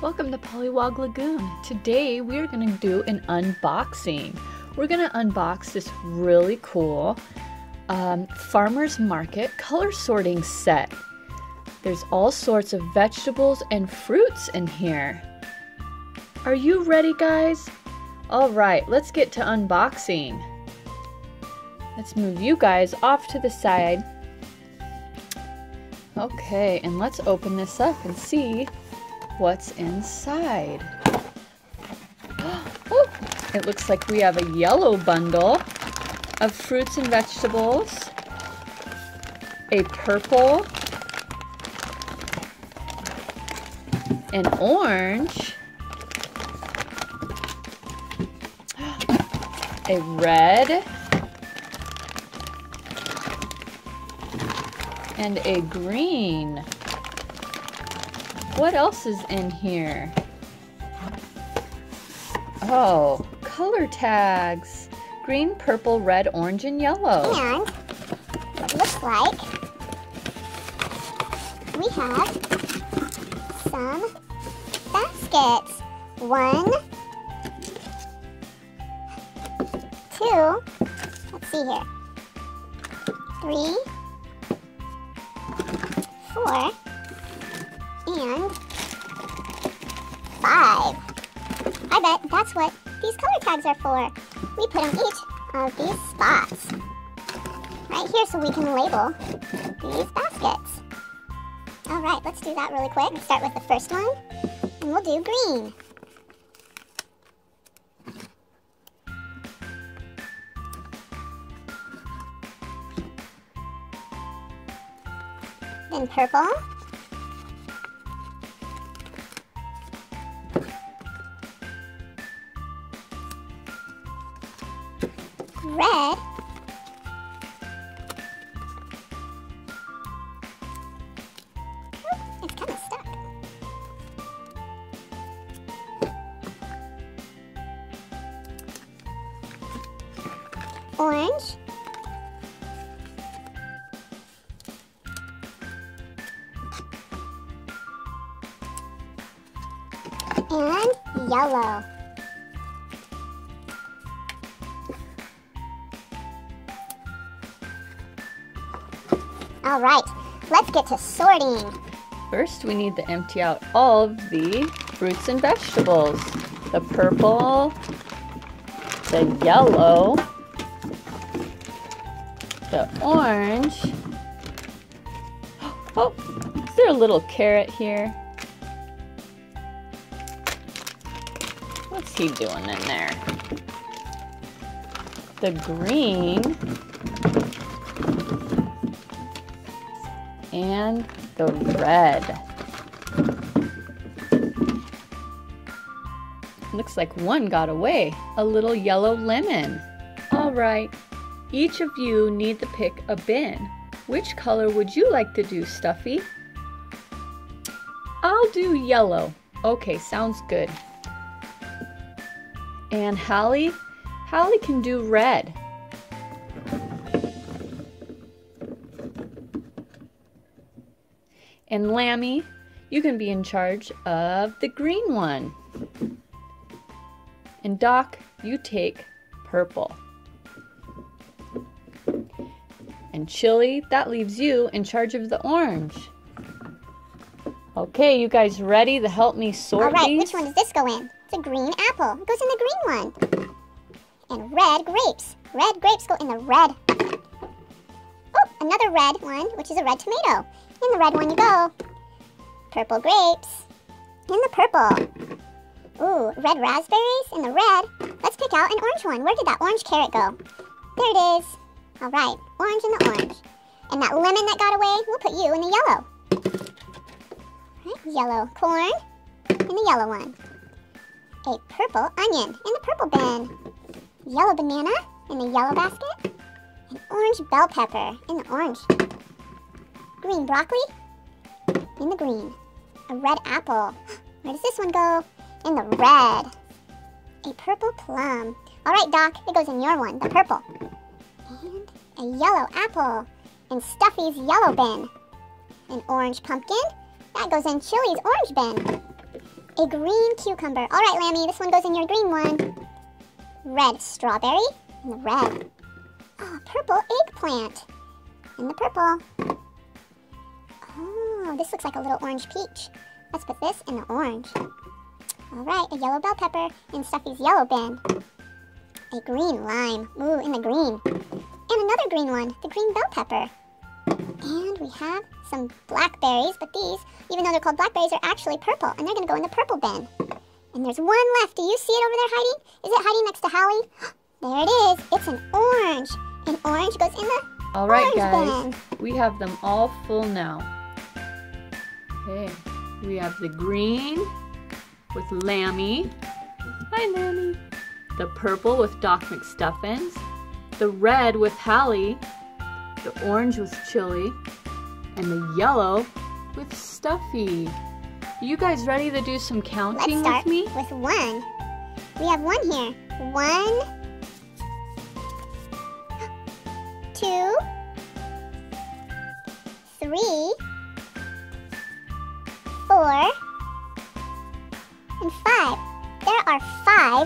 Welcome to Pollywog Lagoon. Today we are going to do an unboxing. We're going to unbox this really cool Farmer's Market Color Sorting Set. There's all sorts of vegetables and fruits in here. Are you ready, guys? Alright, let's get to unboxing. Let's move you guys off to the side. Okay, and let's open this up and see what's inside. Oh, it looks like we have a yellow bundle of fruits and vegetables, a purple, an orange, a red, and a green. What else is in here? Oh, color tags. Green, purple, red, orange, and yellow. And it looks like we have some baskets. 1, 2, let's see here, 3, 4, and 5. I bet that's what these color tags are for. We put on each of these spots right here so we can label these baskets. Alright, let's do that really quick. Start with the first one, and we'll do green. Then purple. Red, it's kind of stuck, orange, and yellow. All right, let's get to sorting. First, we need to empty out all of the fruits and vegetables. The purple, the yellow, the orange. Oh, is there a little carrot here? What's he doing in there? The green. And the red. Looks like one got away, a little yellow lemon. All right, each of you need to pick a bin. Which color would you like to do, Stuffy? I'll do yellow. Okay, sounds good. And Hallie? Hallie can do red. And Lambie, you can be in charge of the green one. And Doc, you take purple. And Chilly, that leaves you in charge of the orange. Okay, you guys ready to help me sort these? All right, which one does this go in? It's a green apple. It goes in the green one. And red grapes. Red grapes go in the red. Oh, another red one, which is a red tomato. In the red one you go. Purple grapes. In the purple. Ooh, red raspberries. In the red. Let's pick out an orange one. Where did that orange carrot go? There it is. All right. Orange in the orange. And that lemon that got away, we'll put you in the yellow. All right, yellow corn. In the yellow one. A purple onion. In the purple bin. Yellow banana. In the yellow basket. An orange bell pepper. In the orange. Green broccoli, in the green. A red apple, where does this one go? In the red. A purple plum. All right, Doc, it goes in your one, the purple. And a yellow apple, in Stuffy's yellow bin. An orange pumpkin, that goes in Chilly's orange bin. a green cucumber. All right, Lambie, this one goes in your green one. Red strawberry and the red. Oh, purple eggplant and the purple. Oh, this looks like a little orange peach. Let's put this in the orange. All right, a yellow bell pepper in Stuffy's yellow bin. A green lime, ooh, in the green. And another green one, the green bell pepper. And we have some blackberries, but these, even though they're called blackberries, are actually purple, and they're gonna go in the purple bin. And there's one left. Do you see it over there hiding? Is it hiding next to Hallie? There it is. It's an orange. An orange goes in the orange bin. All right, guys. We have them all full now. Okay. We have the green with Lambie. Hi, Lambie. The purple with Doc McStuffins. The red with Hallie. The orange with Chilly. And the yellow with Stuffy. You guys ready to do some counting with me? Let's start with one. We have one here. 1, 2, 3, 4, and 5. There are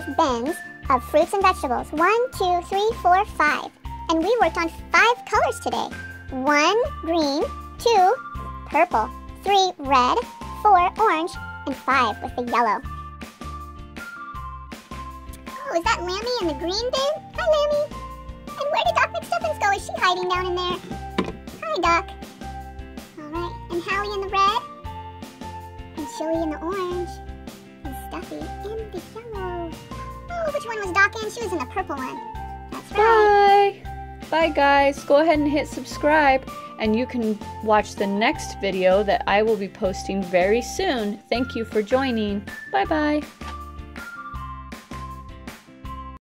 5 bins of fruits and vegetables. 1, 2, 3, 4, 5. And we worked on 5 colors today. 1 green, 2 purple, 3 red, 4 orange, and 5 with the yellow. Oh, is that Lambie in the green bin? Hi, Lambie. And where did Doc McStuffins go? Is she hiding down in there? Hi, Doc. All right, and Hallie in the red, and Chilly in the orange, and Stuffy in the yellow. Oh, which one was Doc in? She was in the purple one. That's right. Bye. Bye, guys. Go ahead and hit subscribe. And you can watch the next video that I will be posting very soon. Thank you for joining. Bye-bye.